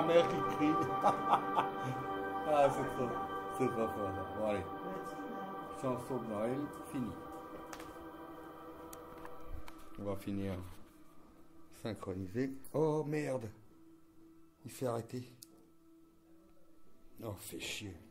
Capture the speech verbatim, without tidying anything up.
ma mère qui crie. Ah, c'est trop, c'est trop fort. Bon, allez. Chanson de Noël, fini. On va finir synchronisé. Oh merde, il s'est arrêté. Oh, fait chier.